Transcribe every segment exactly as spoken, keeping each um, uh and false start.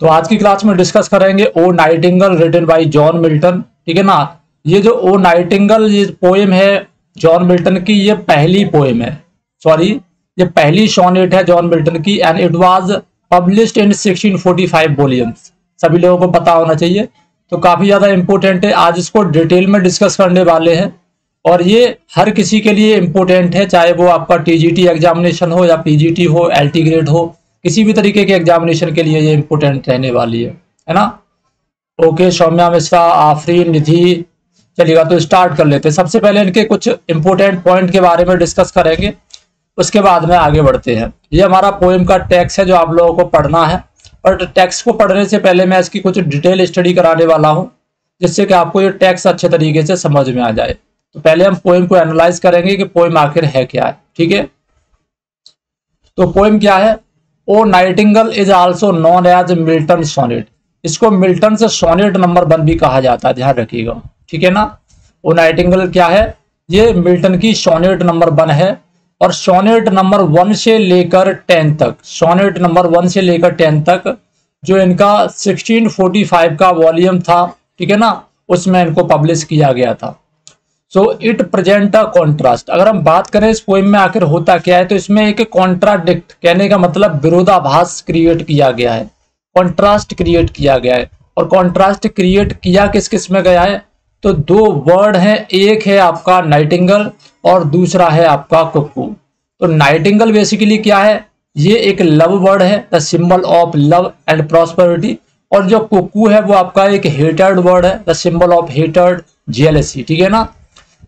तो आज की क्लास में डिस्कस करेंगे O nightingale written by John Milton. ठीक है ना, ये जो ओ नाइटिंगल ये पोएम है जॉन मिल्टन की, ये पहली पोएम है, सॉरी ये पहली सोनेट है जॉन मिल्टन की। And it was published in sixteen forty five volumes, सभी लोगों को पता होना चाहिए। तो काफ़ी ज़्यादा इम्पोर्टेंट है, आज इसको डिटेल में डिस्कस करने वाले हैं। और ये हर किसी के लिए इम्पोर्टेंट है, चाहे वो आपका टीजीटी एग्जामिनेशन हो या पीजीटी हो, एलटी ग्रेड हो, किसी भी तरीके के एग्जामिनेशन के लिए ये इम्पोर्टेंट रहने वाली है, है ना। ओके, सौम्या मिश्रा, आफरीन, निधि, चलिएगा तो स्टार्ट कर लेते हैं। सबसे पहले इनके कुछ इम्पोर्टेंट पॉइंट के बारे में डिस्कस करेंगे, उसके बाद में आगे बढ़ते हैं। ये हमारा पोएम का टेक्स्ट है जो आप लोगों को पढ़ना है, और टेक्स्ट को पढ़ने से पहले मैं इसकी कुछ डिटेल स्टडी कराने वाला हूँ, जिससे कि आपको ये टेक्स्ट अच्छे तरीके से समझ में आ जाए। तो पहले हम पोएम को एनालाइज करेंगे कि पोएम आखिर है क्या है। ठीक है, तो पोएम क्या है? O nightingale is also known as Milton sonnet. इसको मिल्टन से सोनेट नंबर वन भी कहा जाता है, ध्यान रखिएगा। ठीक है ना, ओ नाइटिंगल क्या है? ये मिल्टन की सोनेट नंबर वन है। और सोनेट नंबर वन से लेकर टेन तक, सोनेट नंबर वन से लेकर टेन तक जो इनका सिक्सटीन फोर्टी फाइव का वॉल्यूम था, ठीक है ना, उसमें इनको पब्लिश किया गया था। So it present a contrast. अगर हम बात करें इस पोएम में आखिर होता क्या है, तो इसमें एक कॉन्ट्राडिक्ट, कहने का मतलब विरोधाभास क्रिएट किया गया है, कॉन्ट्रास्ट क्रिएट किया गया है। और कॉन्ट्रास्ट क्रिएट किया किस किस में गया है? तो दो वर्ड हैं, एक है आपका नाइटिंगल और दूसरा है आपका कुकू। तो नाइटिंगल बेसिकली क्या है? ये एक लव वर्ड है, the symbol of love and prosperity. और जो कुकू है वो आपका एक हेटर्ड वर्ड है, the symbol of hatred, jealousy. ठीक है ना।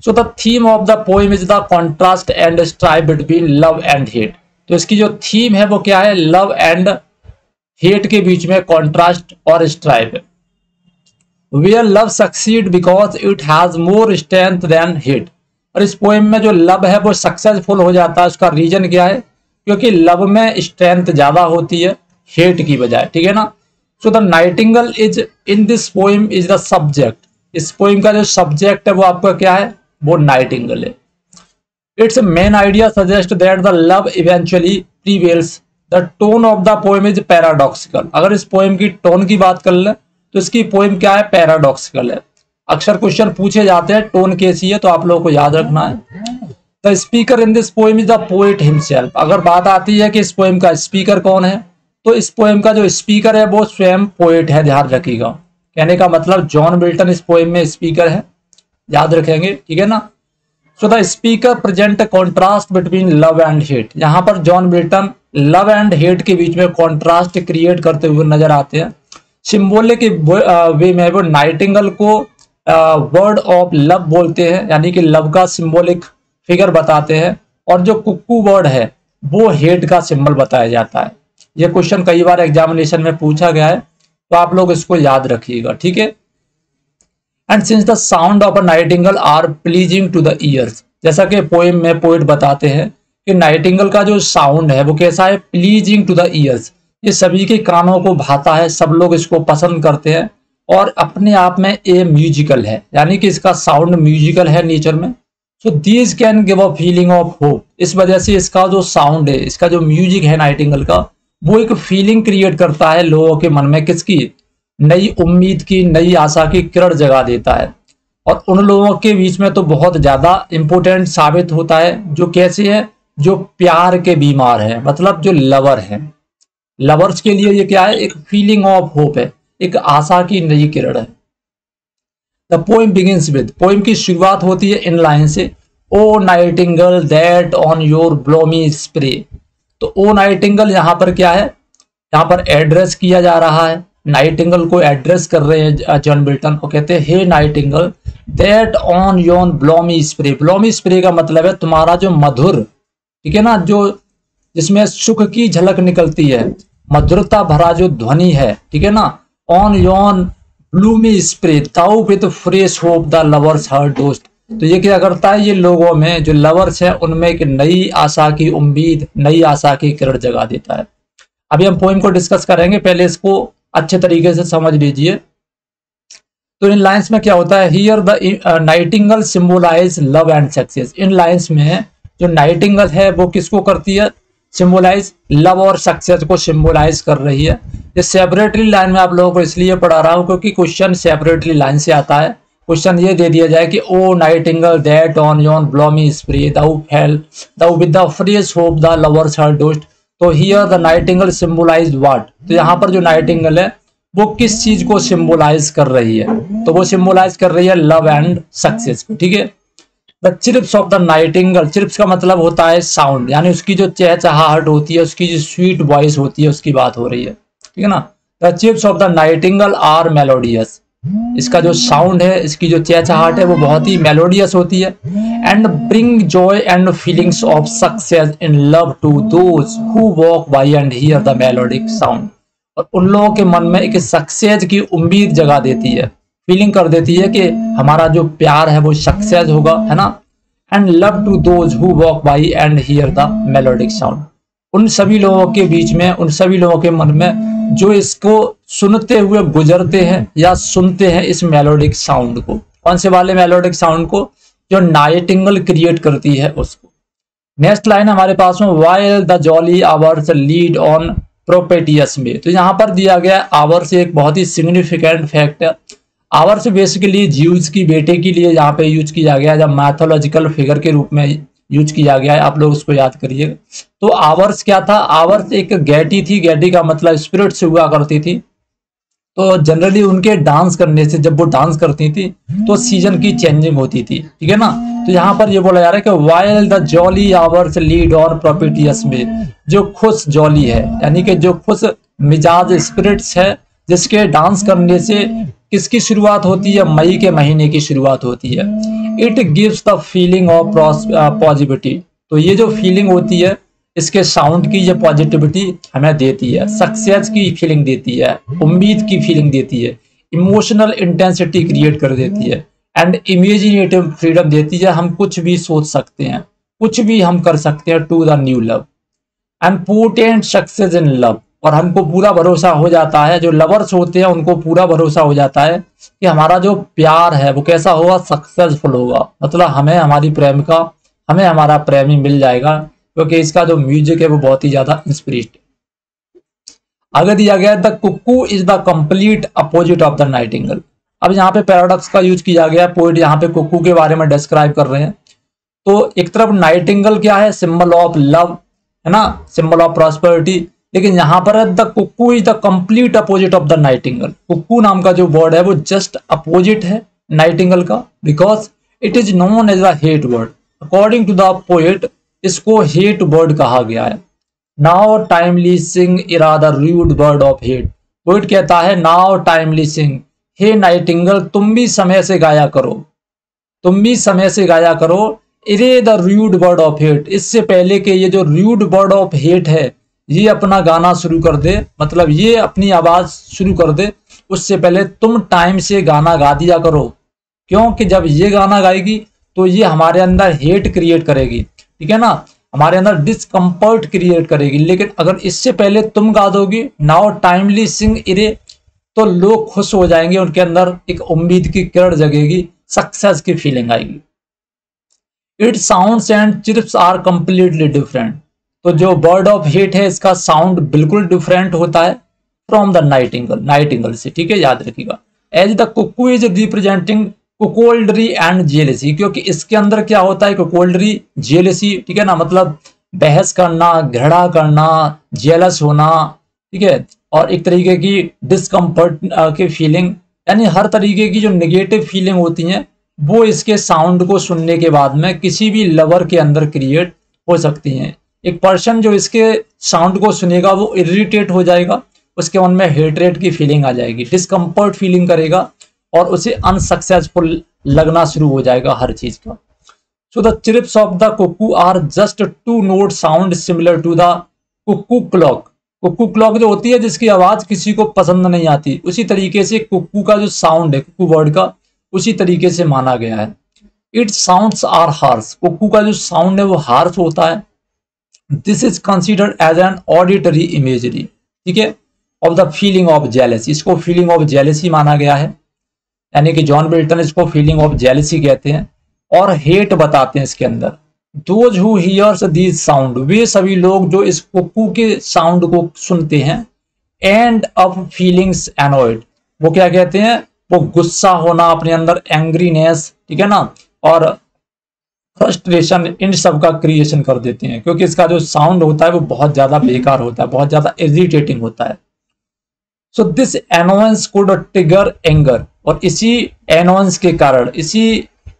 So the theme of the poem is the contrast and strive between love and hate. तो इसकी जो थीम है वो क्या है? लव एंड हेट के बीच में कॉन्ट्रास्ट और strive. Where love succeed because it has more strength than hate. और इस पोएम में जो लव है वो सक्सेसफुल हो जाता है, उसका रीजन क्या है? क्योंकि लव में स्ट्रेंथ ज्यादा होती है हेट की बजाय। ठीक है ना। So the nightingale is in this poem is the subject. इस पोएम का जो सब्जेक्ट है वो आपका क्या है? वो नाइटिंगल है। It's main idea suggest that the love eventually prevails. The tone of the poem is paradoxical. अगर इस पोएम की टोन की बात कर ले तो इसकी पोएम क्या है? पैराडॉक्सिकल है। अक्सर क्वेश्चन पूछे जाते हैं टोन कैसी है, तो आप लोगों को याद रखना है। The speaker in this poem is the poet himself. अगर बात आती है कि इस पोएम का स्पीकर कौन है, तो इस पोएम का जो स्पीकर है वो स्वयं पोएट है, ध्यान रखिएगा। कहने का मतलब जॉन मिल्टन इस पोएम में स्पीकर है, याद रखेंगे। ठीक है ना। So the speaker present contrast between love and hate. यहाँ पर John Milton love and hate के बीच में कॉन्ट्रास्ट क्रिएट करते हुए नजर आते हैं। सिम्बोलिक वे में वो नाइटिंगल को वर्ड ऑफ लव बोलते हैं, यानी कि लव का सिम्बोलिक फिगर बताते हैं। और जो कुकू वर्ड है वो हेट का सिंबल बताया जाता है। ये क्वेश्चन कई बार एग्जामिनेशन में पूछा गया है, तो आप लोग इसको याद रखिएगा। ठीक है। And since the sound of a nightingale are pleasing to the ears. जैसा कि पोएम में पोएट बताते हैं कि नाइटिंगल का जो साउंड है वो कैसा है? Pleasing to the ears. ये सभी के कानों को भाता है, सब लोग इसको पसंद करते हैं। और अपने आप में ए म्यूजिकल है, यानी कि इसका साउंड म्यूजिकल है नेचर में। So these can give a feeling of hope. इस वजह से इसका जो साउंड है, इसका जो म्यूजिक है नाइटिंगल का, वो एक फीलिंग क्रिएट करता है लोगों के मन में, किसकी? नई उम्मीद की, नई आशा की किरण जगा देता है। और उन लोगों के बीच में तो बहुत ज़्यादा इम्पोर्टेंट साबित होता है जो कैसे है? जो प्यार के बीमार है, मतलब जो लवर है। लवर्स के लिए ये क्या है? एक फीलिंग ऑफ होप है, एक आशा की नई किरण है। The poem begins with. Poem की शुरुआत होती है इन लाइन से, O nightingale that on your bloomy spray. तो ओ नाइटिंगल यहाँ पर क्या है? यहाँ पर एड्रेस किया जा रहा है, नाइटिंगल को एड्रेस कर रहे हैं जॉन मिल्टन को, कहते हैं हे nightingale that on your bloomy spray. Bloomy spray का मतलब है तुम्हारा जो मधुर, ठीक है ना, जो जिसमें सुख की झलक निकलती है, मधुरता भरा जो ध्वनि है, ठीक है ना। On your bloomy spray thou with fresh hope the lovers heart dost. तो ये क्या करता है? ये लोगों में जो लवर्स है उनमें एक नई आशा की उम्मीद, नई आशा की किरण जगा देता है। अभी हम पोएम को डिस्कस करेंगे, पहले इसको अच्छे तरीके से समझ लीजिए। तो इन लाइंस में क्या होता है? Here the nightingale symbolize love and success. इन लाइंस में जो नाइटिंगल है वो किसको करती है? सिम्बोलाइज लव और सक्सेस को सिम्बोलाइज कर रही है। ये सेपरेटली लाइन में आप लोगों को इसलिए पढ़ा रहा हूँ क्योंकि क्वेश्चन सेपरेटली लाइन से आता है। क्वेश्चन ये दे दिया जाए कि O nightingale that on your bloomy spray thou fail thou with the fresh hope the lovers heart dost, तो here the nightingale symbolize what, तो यहाँ पर जो नाइटिंगल है वो किस चीज को सिम्बोलाइज कर रही है, तो वो सिम्बोलाइज कर रही है लव एंड सक्सेस। ठीक है, the chirps of the nightingale, chirps का मतलब होता है साउंड, यानी उसकी जो चहचहाहट होती है, उसकी जो स्वीट वॉइस होती है, उसकी बात हो रही है। ठीक है ना, the chirps of the nightingale are melodious, इसका जो साउंड है, इसकी जो चहचहाहट है, वो बहुत ही मेलोडियस होती है। And bring joy and feelings of success in love to those who walk by and hear the melodic sound, और उन लोगों के मन में एक सक्सेस की उम्मीद जगा देती है, फीलिंग कर देती है कि हमारा जो प्यार है वो सक्सेस होगा, है ना। And love to those who walk by and hear the melodic sound, उन सभी लोगों के बीच में, उन सभी लोगों के मन में जो इसको सुनते हुए गुजरते हैं या सुनते हैं इस मेलोडिक साउंड को, कौन से वाले मेलोडिक साउंड को, जो नाइटिंगल क्रिएट करती है उसको। नेक्स्ट लाइन हमारे पास में while the jolly hours lead on propitious May, तो यहाँ पर दिया गया आवर्स एक बहुत ही सिग्निफिकेंट फैक्ट है। आवर्स बेसिकली ज्यूज की बेटे के लिए यहाँ पे यूज किया गया है, जब मैथोलॉजिकल फिगर के रूप में यूज किया गया है, आप लोग उसको याद करिएगा। तो आवर्स क्या था, आवर्स एक गैटी थी, गैटी का मतलब स्पिरिट से हुआ करती थी, तो जनरली उनके डांस करने से, जब वो डांस करती थी तो सीजन की चेंजिंग होती थी। ठीक है ना, तो यहाँ पर ये बोला जा रहा है कि while the jolly hours lead on propitious May, जो खुश जॉली है यानी कि जो खुश मिजाज स्पिरिट्स है, जिसके डांस करने से किसकी शुरुआत होती है, मई के महीने की शुरुआत होती है। It gives the feeling of positivity, तो ये जो फीलिंग होती है इसके साउंड की, ये पॉजिटिविटी हमें देती है, सक्सेस की फीलिंग देती है, उम्मीद की फीलिंग देती है, इमोशनल इंटेंसिटी क्रिएट कर देती है एंड इमेजिनेटिव फ्रीडम देती है, हम कुछ भी सोच सकते हैं, कुछ भी हम कर सकते हैं to the new love and potent success in love, और हमको पूरा भरोसा हो जाता है, जो लवर्स होते हैं उनको पूरा भरोसा हो जाता है कि हमारा जो प्यार है वो कैसा होगा, सक्सेसफुल होगा, मतलब हमें हमारी प्रेमिका, हमें हमारा प्रेमी मिल जाएगा, क्योंकि इसका जो म्यूजिक है वो बहुत ही ज्यादा इंस्पिरेशनल। आगे दिया गया the cuckoo is the complete opposite of the nightingale, अब यहाँ पे पैराडॉक्स का यूज किया गया, पोएट यहाँ पे कुकू के बारे में डिस्क्राइब कर रहे हैं। तो एक तरफ नाइटिंगल क्या है, सिंबल ऑफ लव, है ना, सिंबल ऑफ प्रॉस्पेरिटी, लेकिन यहाँ पर the cuckoo is the complete opposite of the nightingale, cuckoo नाम का जो वर्ड है वो जस्ट अपोजिट है नाइटिंगल का, because it is known as a hate word, according to the poet इसको हेट वर्ड कहा गया है। Now timely sing ere the rude word of hate, poet कहता है नाउ टाइमली सिंग, हे नाइटिंगल तुम भी समय से गाया करो, तुम भी समय से गाया करो ere the rude word of hate, इससे पहले कि ये जो रूड वर्ड ऑफ हेट है ये अपना गाना शुरू कर दे, मतलब ये अपनी आवाज शुरू कर दे, उससे पहले तुम टाइम से गाना गा दिया करो, क्योंकि जब ये गाना गाएगी तो ये हमारे अंदर हेट क्रिएट करेगी, ठीक है ना, हमारे अंदर डिसकम्फर्ट क्रिएट करेगी, लेकिन अगर इससे पहले तुम गा दोगी नाउ टाइमली सिंग इरे, तो लोग खुश हो जाएंगे, उनके अंदर एक उम्मीद की किरण जगेगी, सक्सेस की फीलिंग आएगी। It's sounds and chirps are completely different, तो जो बर्ड ऑफ हेट है इसका साउंड बिल्कुल डिफरेंट होता है फ्रॉम द नाइटिंगल, नाइटिंगल से, ठीक है, याद रखिएगा। As the cuckoo is representing cuckoldry and jealousy, क्योंकि इसके अंदर क्या होता है, कुकोल्ड्री, जेलसी, ठीक है ना, मतलब बहस करना, घृणा करना, जेलस होना, ठीक है, और एक तरीके की डिसकम्फर्ट की फीलिंग, यानी हर तरीके की जो निगेटिव फीलिंग होती है वो इसके साउंड को सुनने के बाद में किसी भी लवर के अंदर क्रिएट हो सकती हैं। एक पर्सन जो इसके साउंड को सुनेगा वो इरिटेट हो जाएगा, उसके मन में हेटरेट की फीलिंग आ जाएगी, डिस्कम्फर्ट फीलिंग करेगा और उसे अनसक्सेसफुल लगना शुरू हो जाएगा हर चीज का। So the chirps of the cuckoo are just two note sound similar to the cuckoo clock, cuckoo clock जो होती है जिसकी आवाज किसी को पसंद नहीं आती, उसी तरीके से कुकू का जो साउंड है, कुकू वर्ड का, उसी तरीके से माना गया है। It sounds are harsh, cuckoo का जो साउंड है वो हार्श होता है। This is considered as an auditory imagery, ठीक है, of the feeling of jealousy, इसको फीलिंग ऑफ जेलसी माना गया है, यानी कि जॉन मिल्टन इसको फीलिंग ऑफ जेलसी कहते हैं और हेट बताते हैं इसके अंदर। Those who hears these sound, वे सभी लोग जो इस कुकू के साउंड को सुनते हैं, एंड अप फीलिंग्स एनॉयड, वो क्या कहते हैं, वो गुस्सा होना अपने अंदर, एंग्रीनेस, ठीक है ना, और फ्रस्ट्रेशन, इन सब का क्रिएशन कर देते हैं, क्योंकि इसका जो साउंड होता है वो बहुत ज्यादा बेकार होता है, बहुत ज्यादा इरिटेटिंग होता है। So this annoyance could trigger anger, और इसी एनोयंस के कारण, इसी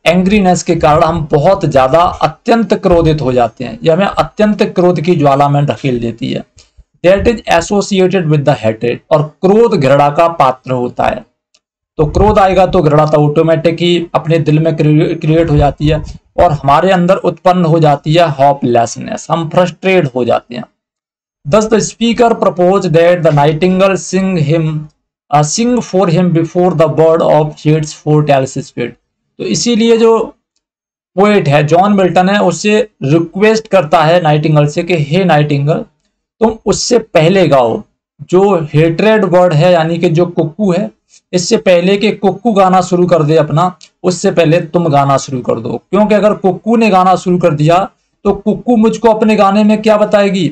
एंग्रीनेस के कारण हम बहुत ज्यादा अत्यंत क्रोधित हो जाते हैं, यह हमें अत्यंत क्रोध की ज्वाला में ढकेल देती है। That is associated with the hatred, और क्रोध घृणा का पात्र होता है, तो क्रोध आएगा तो घृणा तो ऑटोमेटिक ही अपने दिल में क्रिएट हो जाती है, और हमारे अंदर उत्पन्न हो जाती है होपलेसनेस, हम फ्रस्ट्रेट हो जाते हैं। Thus the speaker propose that the nightingale sing him sing for him before the bird of shades foretells his feet, तो इसीलिए जो पोएट है जॉन मिल्टन है, उससे रिक्वेस्ट करता है नाइटिंगेल से कि हे नाइटिंगेल, तुम उससे पहले गाओ जो हेट्रेड वर्ड है, यानी कि जो कुक्कू है, इससे पहले कि कुक्कू गाना शुरू कर दे अपना, उससे पहले तुम गाना शुरू कर दो, क्योंकि अगर कुक्कू ने गाना शुरू कर दिया तो कुक्कू मुझको अपने गाने में क्या बताएगी,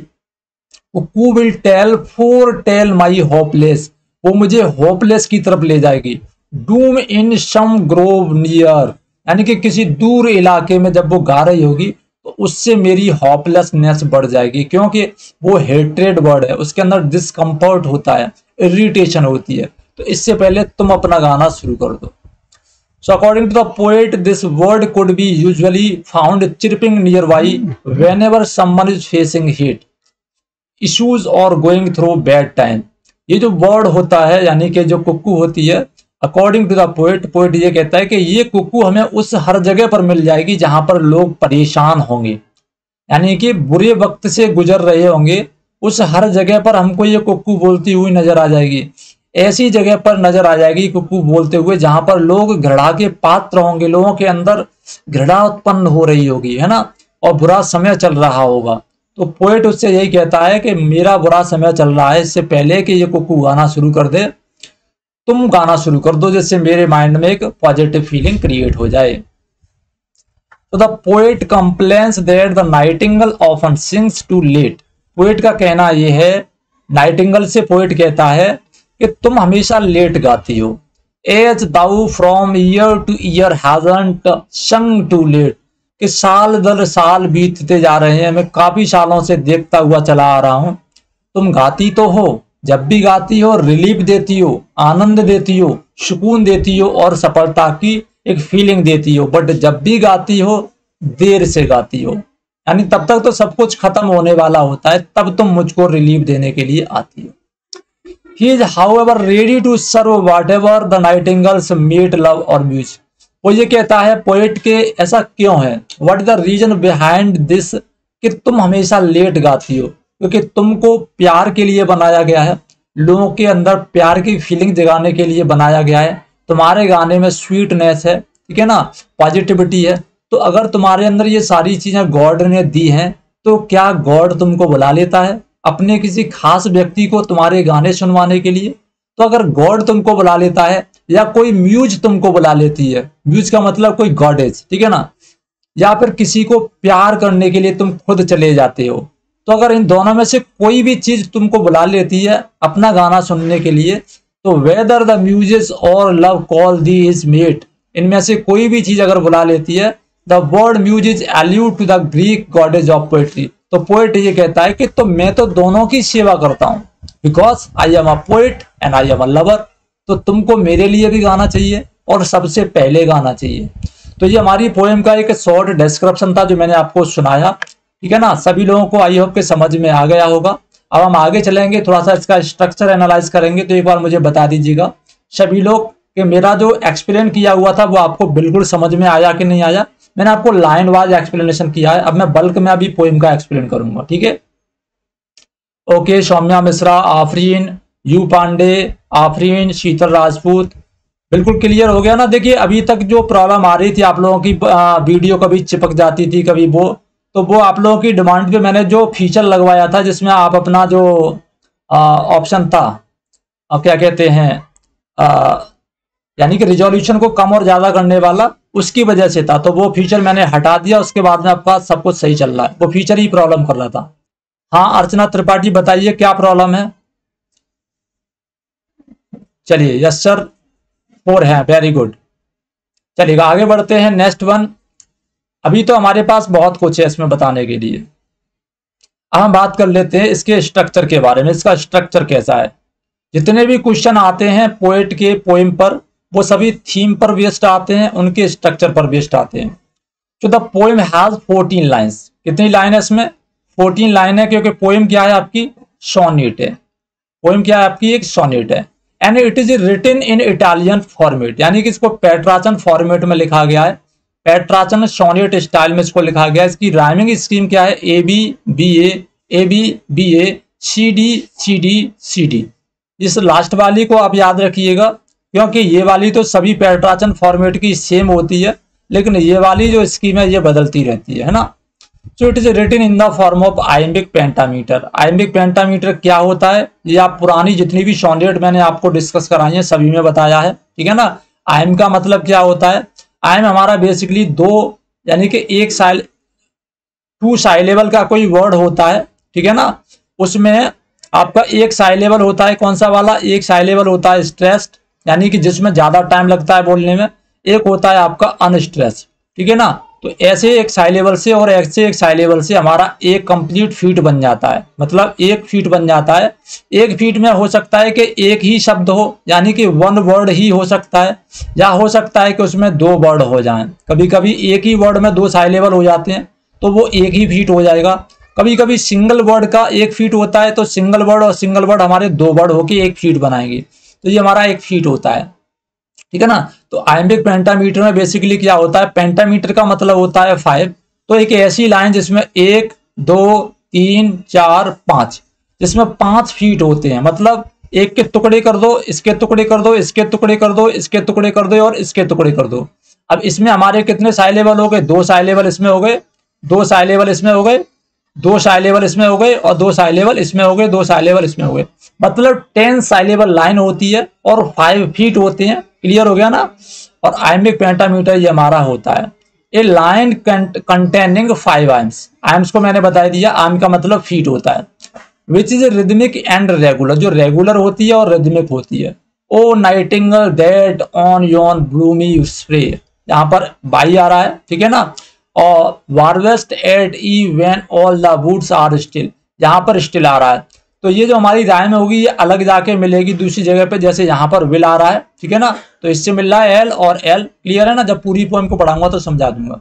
cuckoo will tell foretell my hopeless, वो मुझे होपलेस की तरफ ले जाएगी। Doom in some grove near, यानी कि किसी दूर इलाके में जब वो गा रही होगी तो उससे मेरी होपलेसनेस बढ़ जाएगी, क्योंकि वो हेट्रेड वर्ड है, उसके अंदर डिस्कम्फर्ट होता है, इरिटेशन होती है, तो इससे पहले तुम अपना गाना शुरू कर दो। So according to the poet this word could be usually found chirping nearby whenever someone is facing heat issues और गोइंग थ्रू बैड टाइम। ये जो वर्ड होता है, यानी कि जो कुक्कू होती है, according to the poet, poet ये कहता है कि ये कुक्कू हमें उस हर जगह पर मिल जाएगी जहां पर लोग परेशान होंगे, यानी कि बुरे वक्त से गुजर रहे होंगे, उस हर जगह पर हमको ये कुक्कू बोलती हुई नजर आ जाएगी, ऐसी जगह पर नजर आ जाएगी कुक्कू बोलते हुए जहां पर लोग घृणा के पात्र होंगे, लोगों के अंदर घृणा उत्पन्न हो रही होगी, है ना, और बुरा समय चल रहा होगा। तो पोएट उससे यही कहता है कि मेरा बुरा समय चल रहा है, इससे पहले कि ये कुक्कू गाना शुरू कर दे, तुम गाना शुरू कर दो, जिससे मेरे माइंड में एक पॉजिटिव फीलिंग क्रिएट हो जाए। तो the poet complains that the nightingale often sings too late. Poet का कहना यह है, नाइटिंगेल से पोएट कहता है कि तुम हमेशा लेट गाती हो। As thou from year to year hasn't sung too late, कि साल दर साल बीतते जा रहे हैं, मैं काफी सालों से देखता हुआ चला आ रहा हूं, तुम गाती तो हो, जब भी गाती हो रिलीफ देती हो, आनंद देती हो, सुकून देती हो, और सफलता की एक फीलिंग देती हो, बट जब भी गाती हो देर से गाती हो, यानी तब तक तो सब कुछ खत्म होने वाला होता है, तब तुम मुझको रिलीफ देने के लिए आती हो। He is however ready to serve whatever the nightingales mate love और म्यूज, वो ये कहता है पोएट के, ऐसा क्यों है, what is the reason behind this, कि तुम हमेशा लेट गाती हो, क्योंकि तुमको प्यार के लिए बनाया गया है, लोगों के अंदर प्यार की फीलिंग जगाने के लिए बनाया गया है, तुम्हारे गाने में स्वीटनेस है, ठीक है ना, पॉजिटिविटी है, तो अगर तुम्हारे अंदर ये सारी चीज़ें गॉड ने दी हैं, तो क्या गॉड तुमको बुला लेता है अपने किसी खास व्यक्ति को तुम्हारे गाने सुनवाने के लिए? तो अगर गॉड तुमको बुला लेता है, या कोई म्यूज तुमको बुला लेती है, म्यूज का मतलब कोई गॉडेज, ठीक है ना, या फिर किसी को प्यार करने के लिए तुम खुद चले जाते हो, तो अगर इन दोनों में से कोई भी चीज तुमको बुला लेती है अपना गाना सुनने के लिए, तो वेदर द म्यूजिस और love call thee his mate, इनमें से कोई भी चीज अगर बुला लेती है, the word muse is alluded to the Greek goddess of poetry, तो पोएट ये कहता है कि तो मैं तो दोनों की सेवा करता हूँ, because I am a poet and I am a lover, तो तुमको मेरे लिए भी गाना चाहिए और सबसे पहले गाना चाहिए। तो ये हमारी पोएम का एक शॉर्ट डिस्क्रिप्शन था जो मैंने आपको सुनाया, ठीक है ना, सभी लोगों को आई होप के समझ में आ गया होगा। अब हम आगे चलेंगे, थोड़ा सा इसका स्ट्रक्चर एनालाइज करेंगे, तो एक बार मुझे बता दीजिएगा सभी लोग कि मेरा जो एक्सप्लेन किया हुआ था वो आपको बिल्कुल समझ में आया कि नहीं आया। मैंने आपको लाइन वाइज एक्सप्लेनेशन किया है, अब मैं बल्क में अभी पोएम का एक्सप्लेन करूंगा, ठीक है। ओके, सौम्या मिश्रा आफरीन, यू पांडे आफरीन, शीतल राजपूत, बिल्कुल क्लियर हो गया ना। देखिए अभी तक जो प्रॉब्लम आ रही थी आप लोगों की, वीडियो कभी चिपक जाती थी, कभी वो, तो वो आप लोगों की डिमांड पे मैंने जो फीचर लगवाया था जिसमें आप अपना जो ऑप्शन था, आप क्या कहते हैं, यानी कि रिजोल्यूशन को कम और ज़्यादा करने वाला, उसकी वजह से था, तो वो फीचर मैंने हटा दिया। उसके बाद में आपका सब कुछ सही चल रहा है, वो फीचर ही प्रॉब्लम कर रहा था। हाँ अर्चना त्रिपाठी बताइए क्या प्रॉब्लम है। चलिए यस सर फोर है, वेरी गुड। चलिएगा आगे बढ़ते हैं नेक्स्ट वन। अभी तो हमारे पास बहुत कुछ है इसमें बताने के लिए। हम बात कर लेते हैं इसके स्ट्रक्चर के बारे में, इसका स्ट्रक्चर कैसा है। जितने भी क्वेश्चन आते हैं पोएट के पोएम पर, वो सभी थीम पर बेस्ड आते हैं, उनके स्ट्रक्चर पर बेस्ड आते हैं। तो the poem has fourteen lines. कितनी लाइन है इसमें? फोर्टीन लाइन है, क्योंकि पोएम क्या है आपकी? सोनेट है। पोएम क्या है आपकी? एक सोनेट है। And it is written in Italian format, यानी कि इसको पेट्राचन फॉर्मेट में लिखा गया है। पेट्राचन सोनेट स्टाइल में इसको लिखा गया है। इसकी राइमिंग स्कीम क्या है? A B B A, A B B A, C D C D C D. इस लास्ट वाली को आप याद रखिएगा, क्योंकि ये वाली तो सभी पेट्राचन फॉर्मेट की सेम होती है, लेकिन ये वाली जो स्कीम है ये बदलती रहती है ना। So it is written in the form of iambic pentameter. Iambic pentameter क्या होता है? ये आप पुरानी जितनी भी सोनेट मैंने आपको डिस्कस कराई है सभी में बताया है, ठीक है ना। आयम का मतलब क्या होता है? आयम हमारा बेसिकली दो, यानी कि एक साइल टू साइलेबल का कोई वर्ड होता है, ठीक है ना। उसमें आपका एक साइलेबल होता है, कौन सा वाला? एक साइलेबल होता है स्ट्रेस्ड, यानी कि जिसमें ज्यादा टाइम लगता है बोलने में। एक होता है आपका अनस्ट्रेस्ड, ठीक है ना। तो ऐसे एक साइलेबल से और ऐसे एक साइलेबल से हमारा एक कंप्लीट फीट बन जाता है, मतलब एक फीट बन जाता है। एक फीट में हो सकता है कि एक ही शब्द हो, यानी कि वन वर्ड ही हो सकता है, या हो सकता है कि उसमें दो वर्ड हो जाएं। कभी कभी एक ही वर्ड में दो साइलेबल हो जाते हैं, तो वो एक ही फीट हो जाएगा। कभी कभी सिंगल वर्ड का एक फीट होता है, तो सिंगल वर्ड और सिंगल वर्ड हमारे दो वर्ड होकर एक फीट बनाएंगे, तो ये हमारा एक फीट होता है, ठीक है ना। तो आयम्बिक पेंटामीटर में बेसिकली क्या होता है? पेंटामीटर का मतलब होता है फाइव। तो एक ऐसी लाइन जिसमें एक दो तीन चार पांच, जिसमें पांच फीट होते हैं, मतलब एक के टुकड़े कर दो, इसके टुकड़े कर दो, इसके टुकड़े कर दो, इसके टुकड़े कर दो और इसके टुकड़े कर दो। अब इसमें हमारे कितने साइलेबल हो गए? दो साइलेबल इसमें हो गए, दो साइलेबल इसमें हो गए, दो साइलेबल इसमें हो गए और दो साइलेबल इसमें हो गए, दो साइलेबल इसमें हो गए, मतलब टेन साइलेबल लाइन होती है और फाइव फीट होते हैं। क्लियर हो गया ना। और आयम्बिक पेंटामीटर ये हमारा होता है, a line containing five iambs. Iambs को मैंने बता दिया, आयम का मतलब फीट होता है। Which is rhythmic and regular, जो रेगुलर होती है और रिदमिक होती है। O nightingale that on Yeon bloomy spray, यहाँ पर बाई आ रहा है, ठीक है ना। और warblest at eve when all the woods are still, यहाँ पर स्टिल आ रहा है। तो ये जो हमारी राइम होगी ये अलग जाके मिलेगी दूसरी जगह पे, जैसे यहाँ पर विल आ रहा है, ठीक है ना। तो इससे मिल रहा है एल और एल। क्लियर है ना। जब पूरी पोएम को पढ़ाऊंगा तो समझा दूंगा।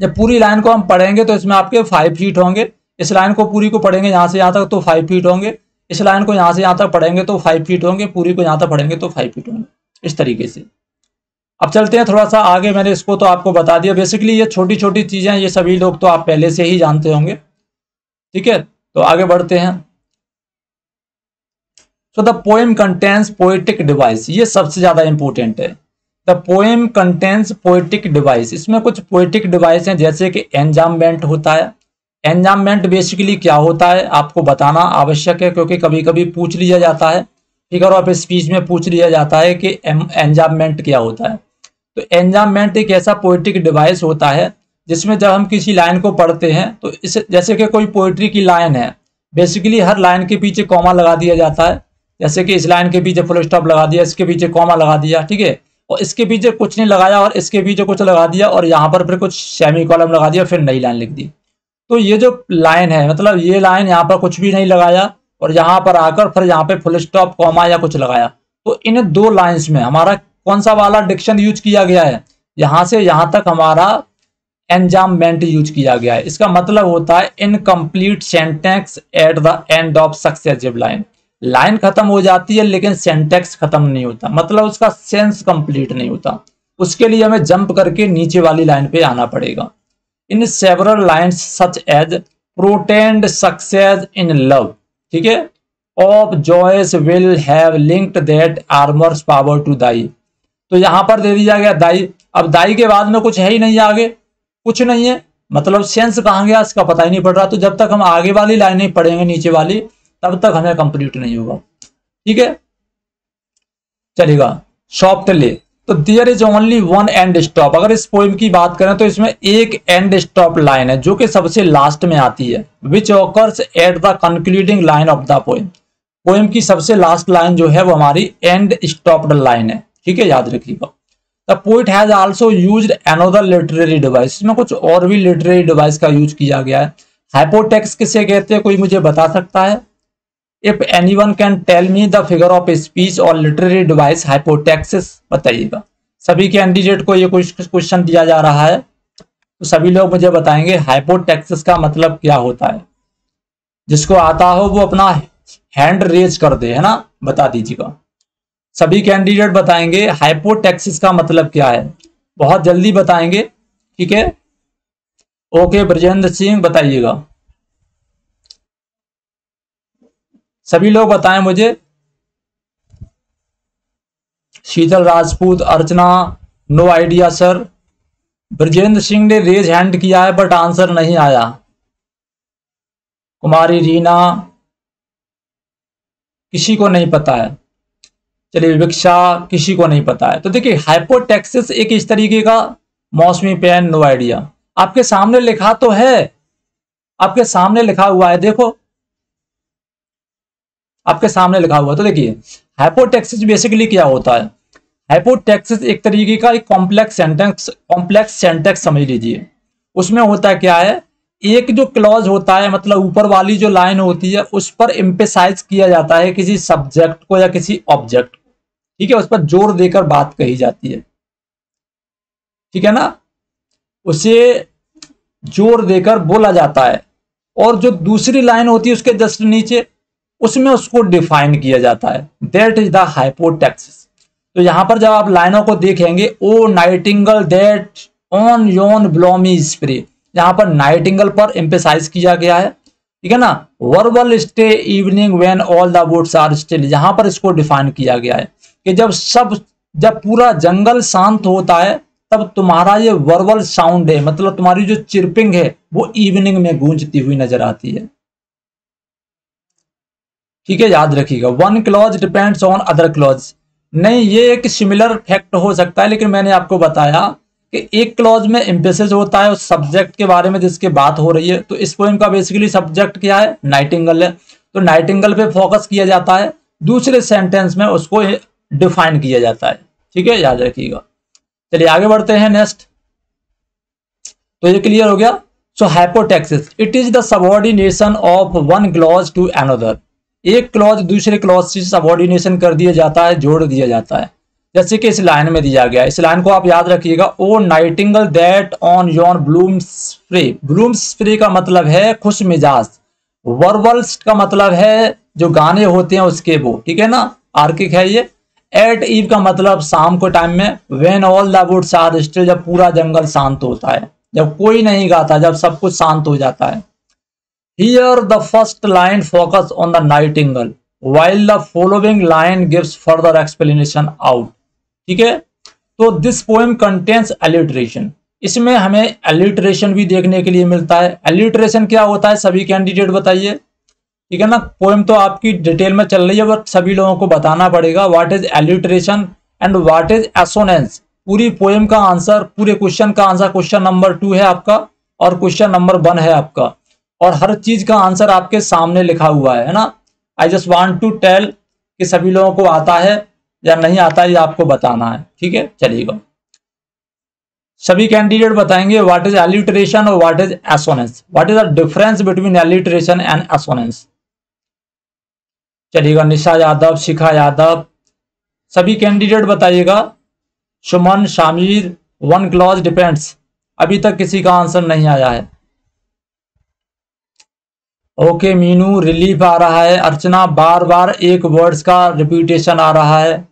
जब पूरी लाइन को हम पढ़ेंगे तो इसमें आपके फाइव फीट होंगे। इस लाइन को पूरी को पढ़ेंगे यहाँ से यहाँ तक तो फाइव फीट होंगे। इस लाइन को यहाँ से यहाँ तक पढ़ेंगे तो फाइव फीट होंगे। पूरी को यहाँ तक पढ़ेंगे तो फाइव फीट होंगे, इस तरीके से। अब चलते हैं थोड़ा सा आगे। मैंने इसको तो आपको बता दिया। बेसिकली ये छोटी छोटी चीजें हैं, ये सभी लोग तो आप पहले से ही जानते होंगे, ठीक है। तो आगे बढ़ते हैं। So the poem contents poetic device, ये सबसे ज्यादा इंपॉर्टेंट है। The poem contents poetic device, इसमें कुछ पोएटिक डिवाइस हैं, जैसे कि एंजाममेंट होता है। एंजाममेंट बेसिकली क्या होता है आपको बताना आवश्यक है, क्योंकि कभी कभी पूछ लिया जाता है, फिगर ऑफ स्पीच में पूछ लिया जाता है कि एंजाममेंट क्या होता है। तो एंजाममेंट एक ऐसा पोएटिक डिवाइस होता है जिसमें जब हम किसी लाइन को पढ़ते हैं तो इस जैसे कि कोई पोएट्री की लाइन है, बेसिकली हर लाइन के पीछे कॉमा लगा दिया जाता है। जैसे कि इस लाइन के पीछे फुल स्टॉप लगा दिया, इसके पीछे कॉमा लगा दिया, ठीक है, और इसके पीछे कुछ नहीं लगाया और इसके पीछे कुछ लगा दिया और यहाँ पर फिर कुछ सेमी कॉलम लगा दिया, फिर नई लाइन लिख दी। तो ये जो लाइन है, मतलब ये लाइन यहाँ पर कुछ भी नहीं लगाया और यहाँ पर आकर फिर यहाँ पे फुल स्टॉप कॉमा या कुछ लगाया। तो इन दो लाइन्स में हमारा कौन सा वाला डिक्शन यूज किया गया है? यहाँ से यहाँ तक हमारा एंजाममेंट यूज किया गया है। इसका मतलब होता है incomplete sentence at the end of successive line. Line खत्म हो जाती है लेकिन सेंटेक्स खत्म नहीं होता, मतलब उसका सेंस कंप्लीट नहीं होता। उसके लिए हमें जंप करके नीचे वाली लाइन पे आना पड़ेगा। In several lines such as portend success in love, ठीक है, of Joyce will have linked that amorous power to thy. तो यहाँ पर दे दिया गया दाई। अब दाई के बाद में कुछ है ही नहीं, आगे कुछ नहीं है, मतलब सेंस कहाँ गया इसका पता ही नहीं पड़ रहा। तो जब तक हम आगे वाली लाइन नहीं पढ़ेंगे नीचे वाली, तब तक हमें कंप्लीट नहीं होगा, ठीक है। चलेगा सॉफ्टली। तो there is only one end stop. अगर इस पोएम की बात करें तो इसमें एक एंड स्टॉप लाइन है जो कि सबसे लास्ट में आती है, which occurs at the concluding line of the poem. Poem की सबसे लास्ट लाइन जो है वो हमारी एंड स्टॉप्ड लाइन है, ठीक है, याद रखिएगा। The poet has also used another literary device, इसमें कुछ और भी लिटरेरी डिवाइस का यूज किया गया है। हाइपोटेक्स किसे कहते हैं, कोई मुझे बता सकता है? If anyone can tell me the figure of speech और लिटरेरी डिवाइस हाइपोटेक्सिस, बताइएगा। सभी कैंडिडेट को ये क्वेश्चन दिया जा रहा है तो सभी लोग मुझे बताएंगे हाइपोटेक्सिस का मतलब क्या होता है। जिसको आता हो वो अपना हैंड रेज कर दे, है ना, बता दीजिएगा। सभी कैंडिडेट बताएंगे हाइपोटेक्सिस का मतलब क्या है, बहुत जल्दी बताएंगे, ठीक है। ओके ब्रजेंद्र सिंह बताइएगा, सभी लोग बताएं मुझे। Sheetal Rajput, Archana, no idea sir. Brajendra Singh ने रेज हैंड किया है बट आंसर नहीं आया। कुमारी रीना, किसी को नहीं पता है। चलिए विक्षा, किसी को नहीं पता है। तो देखिए हाइपोटैक्सिस एक इस तरीके का, मौसमी पेन, नो आइडिया। आपके सामने लिखा तो है, आपके सामने लिखा हुआ है, देखो आपके सामने लिखा हुआ। तो देखिए हाइपोटैक्सिस बेसिकली क्या होता है, हाइपोटैक्सिस एक तरीके का एक कॉम्प्लेक्स सेंटेंस, कॉम्प्लेक्स सेंटेंस समझ लीजिए। उसमें होता क्या है, एक जो क्लॉज होता है, मतलब ऊपर वाली जो लाइन होती है, उस पर एम्फेसाइज किया जाता है किसी सब्जेक्ट को या किसी ऑब्जेक्ट को, ठीक है, उस पर जोर देकर बात कही जाती है, ठीक है ना, उसे जोर देकर बोला जाता है। और जो दूसरी लाइन होती है उसके जस्ट नीचे, उसमें उसको डिफाइन किया जाता है, दैट इज द हाइपोटैक्सिस। तो यहाँ पर जब आप लाइनों को देखेंगे, O nightingale that on Yeon bloomy spray, यहाँ पर नाइटिंगल पर एम्फेसाइज किया गया है, ठीक है ना। Verbal stay evening when all the woods are still, यहाँ पर इसको डिफाइन किया गया है कि जब सब जब पूरा जंगल शांत होता है तब तुम्हारा ये वर्बल साउंड है, मतलब तुम्हारी जो चिरपिंग है वो इवनिंग में गूंजती हुई नजर आती है, ठीक है, याद रखिएगा। One clause depends on other clause, नहीं ये एक सिमिलर फैक्ट हो सकता है, लेकिन मैंने आपको बताया कि एक क्लॉज में एम्फेसिस होता है उस सब्जेक्ट के बारे में जिसके बात हो रही है। तो इस पोएम का बेसिकली सब्जेक्ट क्या है, नाइटिंगल है, तो नाइटिंगल पे फोकस किया जाता है, दूसरे सेंटेंस में उसको डिफाइन किया जाता है, ठीक है, याद रखिएगा। चलिए आगे बढ़ते हैं नेक्स्ट। तो ये क्लियर हो गया। So hypotaxis it is the subordination of one clause to another, एक क्लॉज दूसरे क्लॉज से सबऑर्डिनेशन कर दिया जाता है, जोड़ दिया जाता है, जैसे कि इस लाइन में दिया गया है। इस लाइन को आप याद रखिएगा, O nightingale that on your bloom spray, bloom spray का मतलब है खुश मिजाज, वर्बल्स का मतलब है जो गाने होते हैं उसके वो, ठीक है ना, आर्किक है ये। एट ईव का मतलब शाम को टाइम में, when all the woods are still, जब पूरा जंगल शांत होता है, जब कोई नहीं गाता, जब सब कुछ शांत हो जाता है। Here the first line focus on the nightingale, while the following line gives further explanation out, ठीक है। तो this poem contains alliteration, इसमें हमें alliteration भी देखने के लिए मिलता है। alliteration क्या होता है सभी कैंडिडेट बताइए, ठीक है ना। पोएम तो आपकी डिटेल में चल रही है बट सभी लोगों को बताना पड़ेगा what is alliteration and what is assonance। पूरी पोएम का आंसर, पूरे क्वेश्चन का आंसर क्वेश्चन नंबर टू है आपका और क्वेश्चन नंबर वन है आपका, और हर चीज का आंसर आपके सामने लिखा हुआ है, है ना। I just want to tell कि सभी लोगों को आता है या नहीं आता है, ये आपको बताना है, ठीक है। चलिएगा सभी कैंडिडेट बताएंगे व्हाट इज एलिटरेशन और what is assonance, what is the difference between alliteration and assonance. चलिएगा निशा यादव, शिखा यादव, सभी कैंडिडेट बताइएगा। Suman, Shamir, one clause depends, अभी तक किसी का आंसर नहीं आया है। ओके okay, मीनू, रिलीफ आ रहा है। अर्चना, बार बार एक वर्ड्स का रिपीटेशन आ रहा है।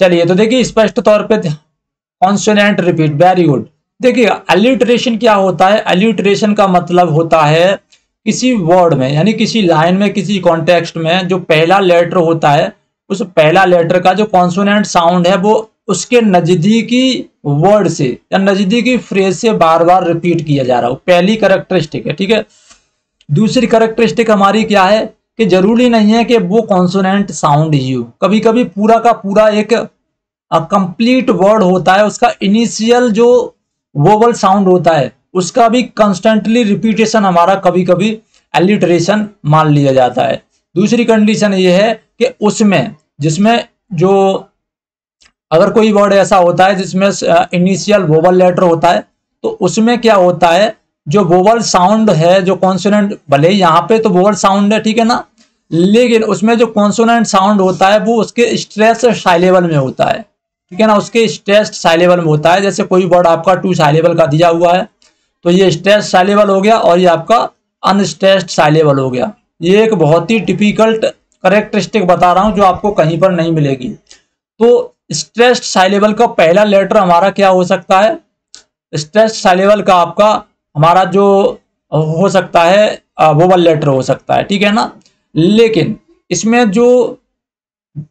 चलिए तो देखिए स्पष्ट तौर पे कॉन्सोनेंट रिपीट, वेरी गुड। देखिए अलिटरेशन क्या होता है, अलिटरेशन का मतलब होता है किसी वर्ड में यानी किसी लाइन में किसी कॉन्टेक्स्ट में जो पहला लेटर होता है उस पहला लेटर का जो कॉन्सोनेंट साउंड है वो उसके नजदीकी वर्ड से या नजदीकी फ्रेज से बार बार रिपीट किया जा रहा हो, पहली कैरेक्टरिस्टिक है, ठीक है। दूसरी करेक्टरिस्टिक हमारी क्या है कि जरूरी नहीं है कि वो कॉन्सोनेंट साउंड ही हो, कभी कभी पूरा का पूरा एक कंप्लीट वर्ड होता है उसका इनिशियल जो वोवल साउंड होता है उसका भी कंस्टेंटली रिपीटेशन हमारा कभी कभी एलिटरेशन मान लिया जाता है। दूसरी कंडीशन ये है कि उसमें जिसमें जो अगर कोई वर्ड ऐसा होता है जिसमें इनिशियल वोवल लेटर होता है तो उसमें क्या होता है जो वोवल साउंड है जो कॉन्सोनेंट, भले यहाँ पे तो वोवल साउंड है ठीक है ना, लेकिन उसमें जो कॉन्सोनेंट साउंड होता है वो उसके स्ट्रेस्ड साइलेबल में होता है ठीक है ना, उसके स्ट्रेस्ड साइलेबल में होता है। जैसे कोई वर्ड आपका टू साइलेबल का दिया हुआ है तो ये स्ट्रेस्ड साइलेबल हो गया और ये आपका अनस्ट्रेस्ड साइलेबल हो गया। ये एक बहुत ही टिपिकल्ट करेक्टरिस्टिक बता रहा हूँ जो आपको कहीं पर नहीं मिलेगी। तो स्ट्रेस्ड साइलेबल का पहला लेटर हमारा क्या हो सकता है, स्ट्रेस्ड साइलेबल का आपका हमारा जो हो सकता है वोवल लेटर हो सकता है ठीक है ना, लेकिन इसमें जो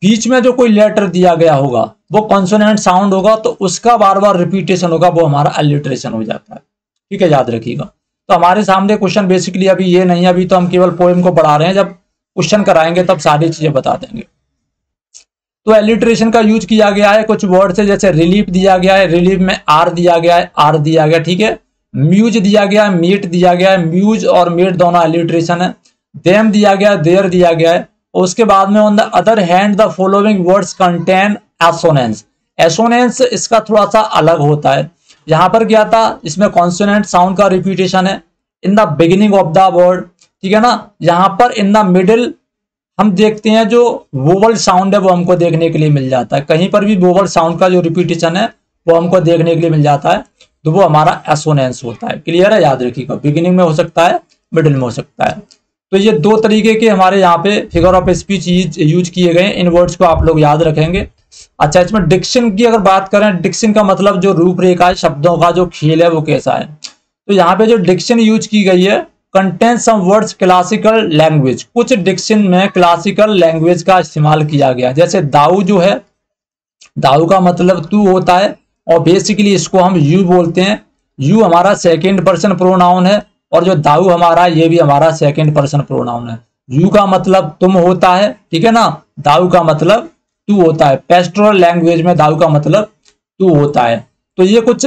बीच में जो कोई लेटर दिया गया होगा वो कॉन्सोनेंट साउंड होगा तो उसका बार बार रिपीटेशन होगा, वो हमारा अलिटरेशन हो जाता है ठीक है, याद रखिएगा। तो हमारे सामने क्वेश्चन बेसिकली अभी ये नहीं है, अभी तो हम केवल पोएम को पढ़ा रहे हैं, जब क्वेश्चन कराएंगे तब सारी चीजें बता देंगे। तो एलिट्रेशन का यूज किया गया है कुछ वर्ड से, जैसे रिलीफ दिया गया है, रिलीफ में आर दिया गया है, आर दिया गया ठीक है, म्यूज दिया गया है, मीट दिया गया है, म्यूज और मीट दोनों एलिट्रेशन है, देम दिया गया है, देयर दिया गया है। उसके बाद में on the other hand the following words contain assonance, assonance इसका थोड़ा सा अलग होता है। यहाँ पर क्या था, इसमें कॉन्सोनेंट साउंड का रिपीटेशन है in the beginning of the word ठीक है ना, यहाँ पर इन द मिडिल हम देखते हैं जो वोवल साउंड है वो हमको देखने के लिए मिल जाता है, कहीं पर भी वोवल साउंड का जो रिपीटेशन है वो हमको देखने के लिए मिल जाता है तो वो हमारा एसोनेंस होता है। क्लियर है, याद रखिएगा, बिगिनिंग में हो सकता है, मिडिल में हो सकता है। तो ये दो तरीके के हमारे यहाँ पे फिगर ऑफ स्पीच यूज किए गए, इन वर्ड्स को आप लोग याद रखेंगे। अच्छा, इसमें डिक्शन की अगर बात करें, डिक्शन का मतलब जो रूपरेखा है, शब्दों का जो खेल है वो कैसा है। तो यहाँ पे जो डिक्शन यूज की गई है contain some words classical language, कुछ डिक्शन में क्लासिकल लैंग्वेज का इस्तेमाल किया गया, जैसे दाऊ जो है, दाऊ का मतलब तू होता है और बेसिकली इसको हम यू बोलते हैं, यू हमारा सेकेंड पर्सन प्रोनाउन है और जो दाऊ हमारा ये भी हमारा सेकेंड पर्सन प्रोनाउन है। यू का मतलब तुम होता है ठीक है ना, दाऊ का मतलब तू होता है, पेस्टोरल लैंग्वेज में दाऊ का मतलब तू होता है। तो ये कुछ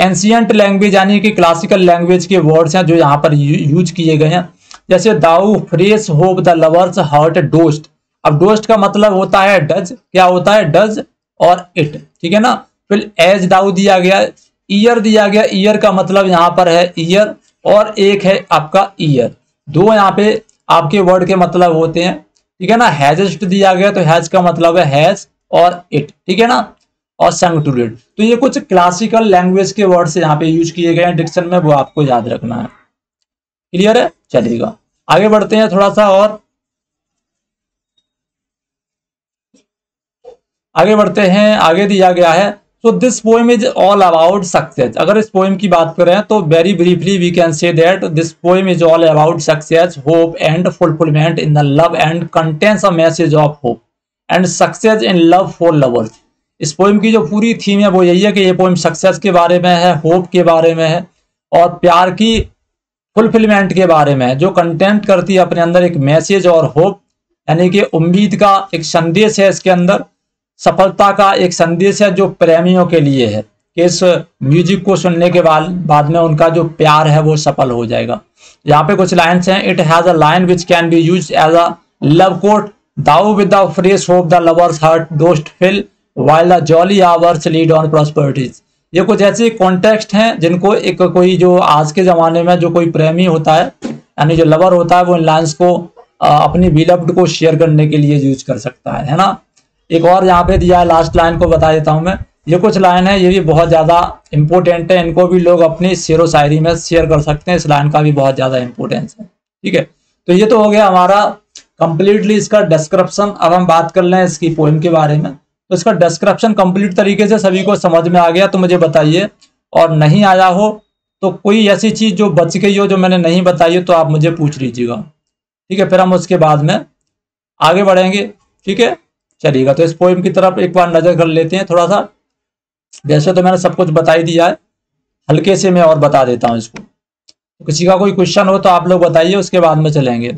एंशियंट लैंग्वेज यानी कि क्लासिकल लैंग्वेज के वर्ड्स हैं जो यहाँ पर यूज किए गए हैं, जैसे thou fresh hope the lover's heart dost. अब डोस्ट का मतलब होता है डज, क्या होता है डज और इट ठीक है ना। फिर एज दाऊ दिया गया, ईयर दिया गया, ईयर का मतलब यहाँ पर है ईयर और एक है आपका ईयर, दो यहाँ पे आपके वर्ड के मतलब होते हैं ठीक है ना। हैजेस्ट दिया गया तो हैज का मतलब है हैज और इट ठीक है ना, और संग टू रेड। तो ये कुछ क्लासिकल लैंग्वेज के वर्ड से यहाँ पे यूज किए गए हैं डिक्शन में, वो आपको याद रखना है। क्लियर है, चलेगा आगे बढ़ते हैं थोड़ा सा और आगे बढ़ते हैं। आगे दिया गया है so this poem is all about success. अगर इस पोएम की बात करें तो very briefly we can say that this poem is all about success, hope and fulfilment in the love and contains a message of hope and success in love for lovers. इस poem की जो पूरी theme है वो यही है कि ये पोएम सक्सेस के बारे में है, होप के बारे में है और प्यार की फुलफिलमेंट के बारे में है, जो कंटेंट करती है अपने अंदर एक मैसेज और होप यानी कि उम्मीद का एक संदेश है, इसके अंदर सफलता का एक संदेश है जो प्रेमियों के लिए है कि इस म्यूजिक को सुनने के बाद बाद में उनका जो प्यार है वो सफल हो जाएगा। यहाँ पे कुछ लाइन्स हैं, it has a line which can be use as a love quote, thou with the fresh hope the lover's heart dost fill while the jolly hours lead on prosperities. ये कुछ ऐसे कॉन्टेक्स्ट हैं जिनको एक कोई जो आज के ज़माने में जो कोई प्रेमी होता है यानी जो लवर होता है वो इन लाइन्स को अपनी बिलव्ड को शेयर करने के लिए यूज कर सकता है है ना। एक और यहाँ पे दिया है, लास्ट लाइन को बता देता हूँ मैं, ये कुछ लाइन है ये भी बहुत ज़्यादा इंपॉर्टेंट है, इनको भी लोग अपनी शेरो शायरी में शेयर कर सकते हैं, इस लाइन का भी बहुत ज़्यादा इंपॉर्टेंस है ठीक है। तो ये तो हो गया हमारा कंप्लीटली इसका डिस्क्रिप्शन। अब हम बात कर लें इसकी पोएम के बारे में, तो इसका डिस्क्रिप्शन कंप्लीट तरीके से सभी को समझ में आ गया तो मुझे बताइए, और नहीं आया हो तो कोई ऐसी चीज़ जो बच गई हो जो मैंने नहीं बताई हो तो आप मुझे पूछ लीजिएगा ठीक है, फिर हम उसके बाद में आगे बढ़ेंगे ठीक है। चलिएगा तो इस पोएम की तरफ एक बार नज़र कर लेते हैं थोड़ा सा, वैसे तो मैंने सब कुछ बता ही दिया है, हल्के से मैं और बता देता हूँ इसको, तो किसी का कोई क्वेश्चन हो तो आप लोग बताइए, उसके बाद में चलेंगे।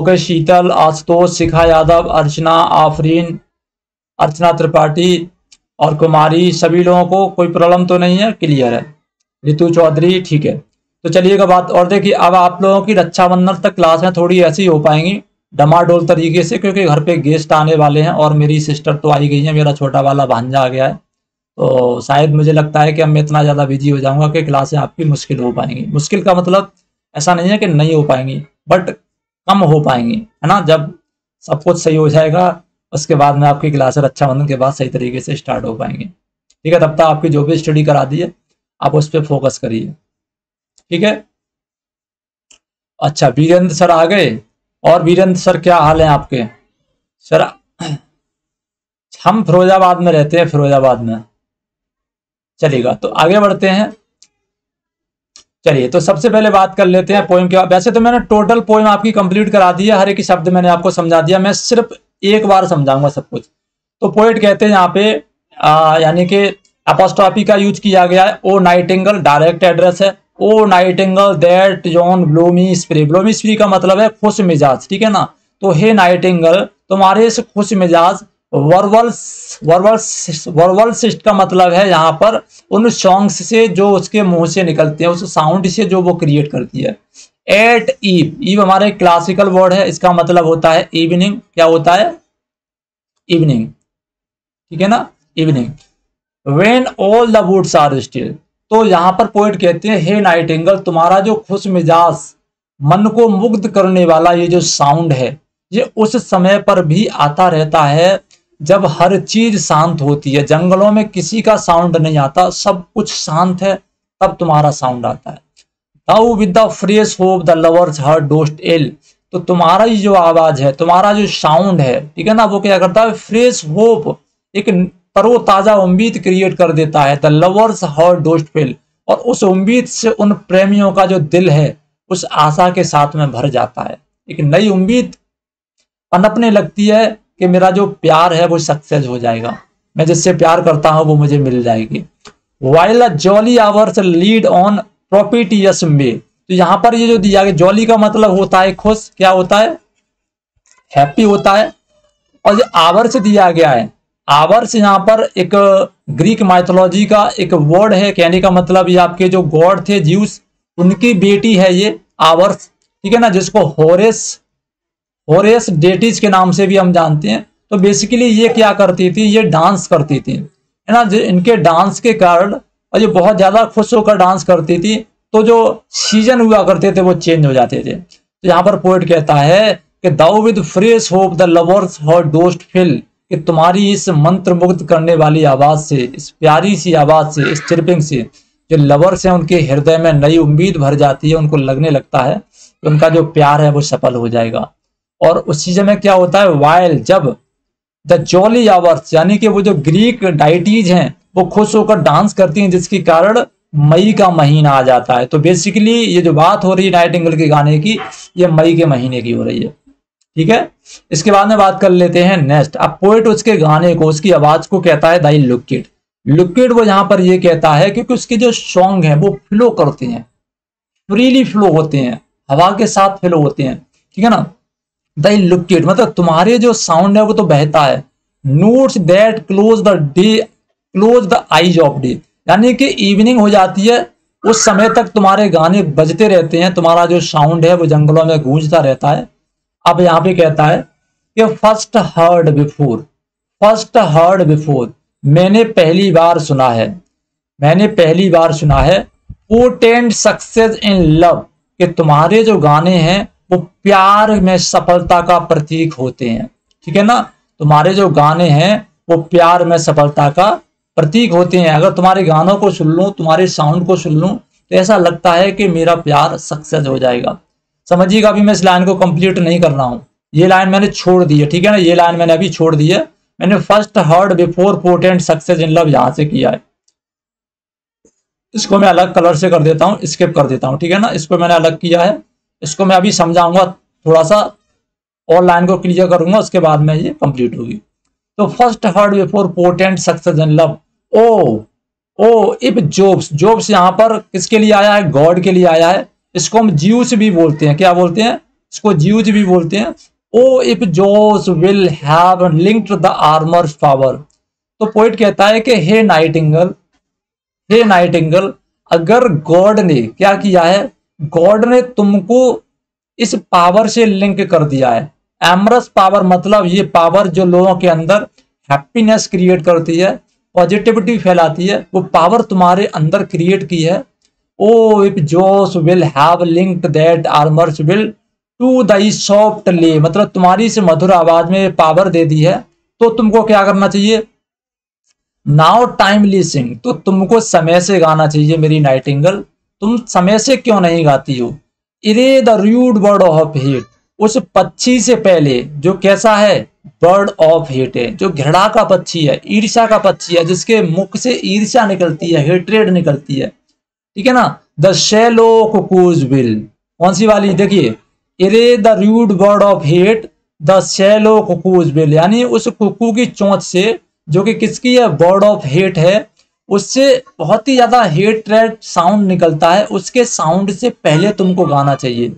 ओके, शीतल, आशुतोष, शिखा यादव, अर्चना आफरीन, अर्चना त्रिपाठी, और कुमारी सभी लोगों को कोई प्रॉब्लम तो नहीं है, क्लियर है। रितु चौधरी ठीक है। तो चलिएगा बात और देखिए, अब आप लोगों की रक्षाबंधन तक क्लास में थोड़ी ऐसी हो पाएंगी डमाडोल तरीके से, क्योंकि घर पे गेस्ट आने वाले हैं और मेरी सिस्टर तो आई गई है, मेरा छोटा वाला भांजा आ गया है। तो शायद मुझे लगता है कि अब मैं इतना ज़्यादा बिजी हो जाऊंगा कि क्लासें आपकी मुश्किल हो पाएंगी। मुश्किल का मतलब ऐसा नहीं है कि नहीं हो पाएंगी, बट कम हो पाएंगी, है ना। जब सब कुछ सही हो जाएगा उसके बाद में आपकी क्लासें रक्षाबंधन के बाद सही तरीके से स्टार्ट हो पाएंगी, ठीक है। तब तक आपकी जो भी स्टडी करा दी है आप उस पर फोकस करिए, ठीक है। अच्छा वीरेंद्र सर आ गए। और वीरेंद्र सर क्या हाल है आपके? सर हम फिरोजाबाद में रहते हैं, फिरोजाबाद में। चलिएगा तो आगे बढ़ते हैं। चलिए तो सबसे पहले बात कर लेते हैं पोएम के। वैसे तो मैंने टोटल पोएम आपकी कंप्लीट करा दी है, हर एक शब्द मैंने आपको समझा दिया, मैं सिर्फ एक बार समझाऊंगा सब कुछ। तो पोएट कहते हैं यहाँ पे, यानी कि एपोस्ट्रॉफी का यूज किया गया है। ओ नाइटिंगल डायरेक्ट एड्रेस है। O nightingale that yon bloomy spray, bloomy spray का मतलब है खुश मिजाज, ठीक है ना। तो हे नाइटिंगल तुम्हारे इस खुश मिजाज वर्वल्स वर्वल्स वर्वल्सिस्ट का मतलब है यहाँ पर उन सॉन्ग्स से जो उसके मुंह से निकलते हैं, उस साउंड से जो वो क्रिएट करती है। एट ईव, ईव हमारे क्लासिकल वर्ड है, इसका मतलब होता है इवनिंग। क्या होता है? इवनिंग, ठीक है ना, evening. When all the woods are still, तो यहाँ पर पोएट कहते हैं हे नाइटिंगल तुम्हारा जो खुश मिजाज मन को मुग्ध करने वाला ये जो साउंड है ये उस समय पर भी आता रहता है जब हर चीज शांत होती है। जंगलों में किसी का साउंड नहीं आता, सब कुछ शांत है, तब तुम्हारा साउंड आता है। Thou with the fresh hope the lovers heart dost L, तो तुम्हारा ये जो आवाज है, तुम्हारा जो साउंड है, ठीक है ना, वो क्या करता है? फ्रेश होप, एक तरोताजा उम्मीद क्रिएट कर देता है। The lovers heart dost fill, और उस उम्मीद से उन प्रेमियों का जो दिल है उस आशा के साथ में भर जाता है। एक नई उम्मीद पनपने लगती है कि मेरा जो प्यार है वो सक्सेस हो जाएगा, मैं जिससे प्यार करता हूँ वो मुझे मिल जाएगी। While a jolly hours lead on propitious वे, तो यहाँ पर ये जो दिया गया जॉली का मतलब होता है खुश, क्या होता है? हैप्पी होता है। और जो आवर्स दिया गया है, आवर्स यहाँ पर एक ग्रीक माइथोलॉजी का एक वर्ड है, कहने का मतलब ये आपके जो गॉड थे ज्यूस उनकी बेटी है ये आवर्स, ठीक है ना, जिसको होरेस होरेस डेटिस के नाम से भी हम जानते हैं। तो बेसिकली ये क्या करती थी? ये डांस करती थी, है ना। जो इनके डांस के कारण, और ये बहुत ज़्यादा खुश होकर डांस करती थी, तो जो सीजन हुआ करते थे वो चेंज हो जाते थे। तो यहाँ पर पोएट कहता है कि thou with fresh hope the lovers heart dost fill, कि तुम्हारी इस मंत्र मुग्ध करने वाली आवाज़ से, इस प्यारी सी आवाज़ से, इस चिरपिंग से जो लवर्स हैं उनके हृदय में नई उम्मीद भर जाती है। उनको लगने लगता है कि उनका जो प्यार है वो सफल हो जाएगा। और उस चीज़ में क्या होता है? वाइल, जब द जॉली आवर्स, यानी कि वो जो ग्रीक डाइटीज हैं वो खुश होकर डांस करती हैं, जिसके कारण मई का महीना आ जाता है। तो बेसिकली ये जो बात हो रही है नाइटिंगेल के गाने की, ये मई के महीने की हो रही है, ठीक है। इसके बाद में बात कर लेते हैं नेक्स्ट। अब पोएट उसके गाने को, उसकी आवाज को कहता है दाई लुकिड लुकिड। वो यहाँ पर ये कहता है क्योंकि उसके जो सॉन्ग हैं वो फ्लो करते हैं, फ्रीली फ्लो होते हैं, हवा के साथ फ्लो होते हैं, ठीक है ना। दाई लुकिड मतलब तुम्हारे जो साउंड है वो तो बहता है। Notes that close the day close the eyes of day, यानी कि इवनिंग हो जाती है उस समय तक तुम्हारे गाने बजते रहते हैं, तुम्हारा जो साउंड है वो जंगलों में गूंजता रहता है। अब यहाँ पे कहता है कि first heard before, first heard before मैंने पहली बार सुना है, मैंने पहली बार सुना है। पोटेंट सक्सेस इन लव, कि तुम्हारे जो गाने हैं वो प्यार में सफलता का प्रतीक होते हैं, ठीक है ना। तुम्हारे जो गाने हैं वो प्यार में सफलता का प्रतीक होते हैं। अगर तुम्हारे गानों को सुन लूँ, तुम्हारे साउंड को सुन लूँ, तो ऐसा लगता है कि मेरा प्यार सक्सेस हो जाएगा। समझिएगा अभी मैं इस लाइन को कंप्लीट नहीं कर रहा हूँ, ये लाइन मैंने छोड़ दी है, ठीक है ना, ये लाइन मैंने अभी छोड़ दी है। मैंने first heard before potent success in love यहाँ से किया है, इसको मैं अलग कलर से कर देता हूँ, स्किप कर देता हूँ, ठीक है ना। इसको मैंने अलग किया है, इसको मैं अभी समझाऊंगा थोड़ा सा और लाइन को क्लियर करूंगा, उसके बाद में ये कंप्लीट होगी। तो first heard before potent success in love. O O if Jobs, Jobs यहाँ पर किसके लिए आया है? गॉड के लिए आया है। इसको हम ज्यूस भी बोलते हैं, क्या बोलते हैं इसको? ज्यूस भी बोलते हैं। O if Jove's will have linked the amorous power, तो पोइट कहता है कि हे नाइटिंगल, हे नाइटिंगल, अगर गॉड ने क्या किया है, गॉड ने तुमको इस पावर से लिंक कर दिया है। एमरस पावर मतलब ये पावर जो लोगों के अंदर हैप्पीनेस क्रिएट करती है, पॉजिटिविटी फैलाती है, वो पावर तुम्हारे अंदर क्रिएट की है। O if Jove's will have linked that amorous will to thy soft lay, मतलब तुम्हारी से मधुर आवाज में पावर दे दी है, तो तुमको क्या करना चाहिए, नाउ टाइमली सिंग, तो तुमको समय से गाना चाहिए। मेरी नाइटिंगल तुम समय से क्यों नहीं गाती हो। Ere the rude bird of hate, उस पक्षी से पहले जो कैसा है, बर्ड ऑफ हेट है, जो घृणा का पक्षी है, ईर्ष्या का पक्षी है, जिसके मुख से ईर्ष्या निकलती है, हेट्रेड निकलती है, ठीक है ना। द शैलो कुकूज विल, कौन सी वाली, देखिए, ere the rude bird of hate the shallow cuckoo's will, यानी उस कुकू की चोंच से जो कि किसकी है, बर्ड ऑफ हेट है, उससे बहुत ही ज्यादा हेट्रेड साउंड निकलता है, उसके साउंड से पहले तुमको गाना चाहिए।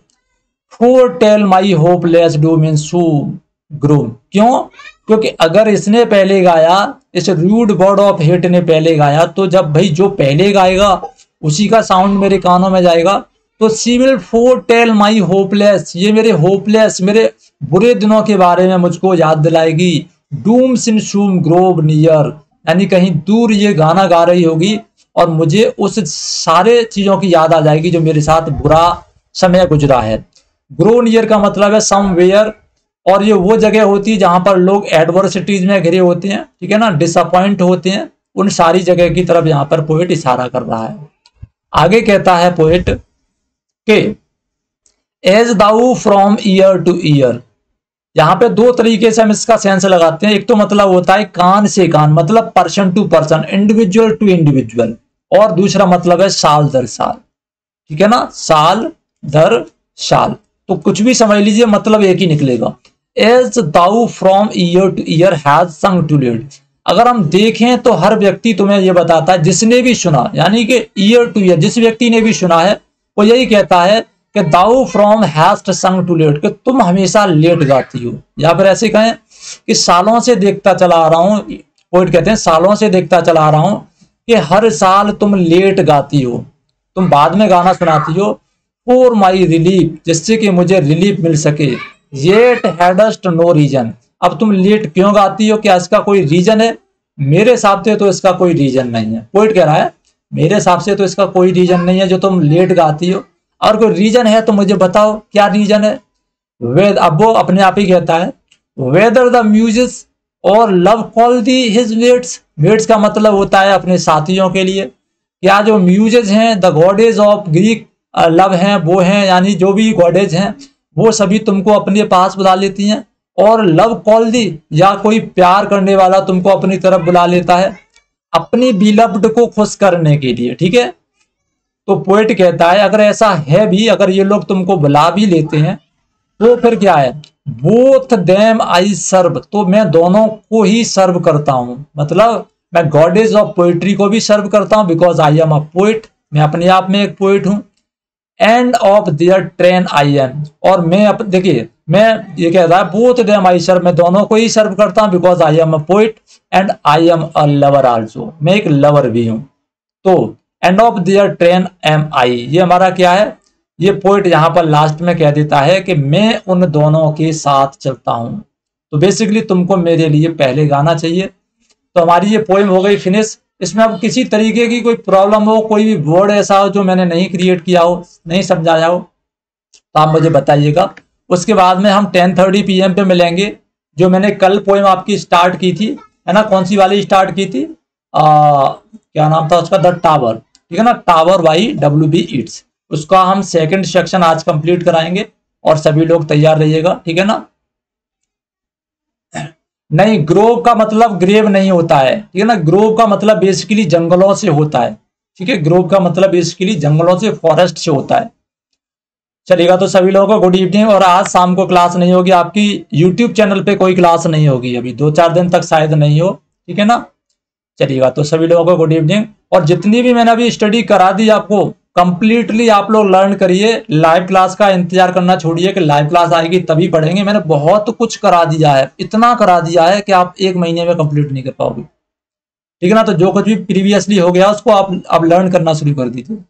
Foretell my hopeless doom in some grove, क्यों, क्योंकि अगर इसने पहले गाया, इस रूड बर्ड ऑफ हेट ने पहले गाया, तो जब भाई जो पहले गाएगा उसी का साउंड मेरे कानों में जाएगा, तो she will foretell my hopeless, ये मेरे होपलेस, मेरे बुरे दिनों के बारे में मुझको याद दिलाएगी। डूम सिम शूम ग्रोव नियर, यानी कहीं दूर ये गाना गा रही होगी और मुझे उस सारे चीजों की याद आ जाएगी जो मेरे साथ बुरा समय गुजरा है। ग्रो नियर का मतलब है समवेयर, और ये वो जगह होती है जहां पर लोग एडवर्सिटीज में घिरे होते हैं, ठीक है ना, डिसअपॉइंट होते हैं, उन सारी जगह की तरफ यहाँ पर पोएट इशारा कर रहा है। आगे कहता है पोएट के as thou from year to year, यहाँ पे दो तरीके से हम इसका सेंस लगाते हैं। एक तो मतलब होता है कान से कान, मतलब person to person, individual to individual, और दूसरा मतलब है साल दर साल, ठीक है ना, साल दर साल। तो कुछ भी समझ लीजिए, मतलब एक ही निकलेगा। As thou from year to year has sung to lead, अगर हम देखें तो हर व्यक्ति तुम्हें यह बताता है, जिसने भी सुना, यानी कि ईयर टू ईयर जिस व्यक्ति ने भी सुना है वो यही कहता है कि thou from hast sung too late, कि तुम हमेशा लेट गाती हो, या फिर ऐसे कहें कि सालों से देखता चला आ रहा हूं, पोइट कहते हैं सालों से देखता चला आ रहा हूं कि हर साल तुम लेट गाती हो, तुम बाद में गाना सुनाती हो। फॉर माई रिलीफ, जिससे कि मुझे रिलीफ मिल सके। येट हैडस्ट नो रीजन, अब तुम लेट क्यों गाती हो, क्या इसका कोई रीजन है? मेरे हिसाब से तो इसका कोई रीजन नहीं है, पोइट कह रहा है मेरे हिसाब से तो इसका कोई रीजन नहीं है जो तुम लेट गाती हो, और कोई रीजन है तो मुझे बताओ क्या रीजन है। वेद, अब वो अपने आप ही कहता है, वेदर द म्यूजिस और love call thee his mates, mates का मतलब होता है अपने साथियों के लिए, क्या जो म्यूजेज हैं, the goddess of Greek love हैं, वो हैं, यानी जो भी गॉडेज हैं वो सभी तुमको अपने पास बुला लेती हैं, और लव कॉल दी, या कोई प्यार करने वाला तुमको अपनी तरफ बुला लेता है, अपनी बिलव्ड को खुश करने के लिए, ठीक है। तो पोएट कहता है अगर ऐसा है भी, अगर ये लोग तुमको बुला भी लेते हैं, तो फिर क्या है, बोथ देम आई सर्व, तो मैं दोनों को ही सर्व करता हूं, मतलब मैं गॉडेज ऑफ पोएट्री को भी सर्व करता हूं, because I am a poet, मैं अपने आप में एक पोएट हूं। And of their train I am, और मैं अप देखिए मैं ये कह रहा है बोथ देम आई सर्व, मैं दोनों को ही सर्व करता हूं, because I am a poet and I am a lover also, मैं एक लवर भी हूं। तो and of their train am I, ये हमारा क्या है, ये पोइट यहाँ पर लास्ट में कह देता है कि मैं उन दोनों के साथ चलता हूँ। तो बेसिकली तुमको मेरे लिए पहले गाना चाहिए। तो हमारी ये पोइम हो गई फिनिश। इसमें अब किसी तरीके की कोई प्रॉब्लम हो, कोई भी वर्ड ऐसा हो जो मैंने नहीं क्रिएट किया हो, नहीं समझाया हो, तो आप मुझे बताइएगा। उसके बाद में हम टेन थर्टी पी एम पे मिलेंगे। जो मैंने कल पोइम आपकी स्टार्ट की थी, है ना, कौन सी वाली स्टार्ट की थी, आ, क्या नाम था उसका, द टावर, ठीक है ना, tower by W B Yeats. उसका हम सेकंड सेक्शन आज कंप्लीट कराएंगे, और सभी लोग तैयार रहिएगा, ठीक है ना। नहीं, ग्रोव का मतलब ग्रेव नहीं होता है, ठीक है ना, ग्रोव का मतलब बेसिकली जंगलों से होता है, ठीक है, ग्रोव का मतलब बेसिकली जंगलों से, फॉरेस्ट से होता है। चलेगा, तो सभी लोगों को गुड इवनिंग। और आज शाम को क्लास नहीं होगी आपकी, यूट्यूब चैनल पर कोई क्लास नहीं होगी, अभी दो चार दिन तक शायद नहीं हो, ठीक है ना। चलिएगा, तो सभी लोगों को गुड इवनिंग। और जितनी भी मैंने अभी स्टडी करा दी आपको कंप्लीटली आप लोग लर्न करिए। लाइव क्लास का इंतजार करना छोड़िए कि लाइव क्लास आएगी तभी पढ़ेंगे। मैंने बहुत कुछ करा दिया है, इतना करा दिया है कि आप एक महीने में कंप्लीट नहीं कर पाओगे। ठीक है ना। तो जो कुछ भी प्रीवियसली हो गया उसको आप अब लर्न करना शुरू कर दीजिए।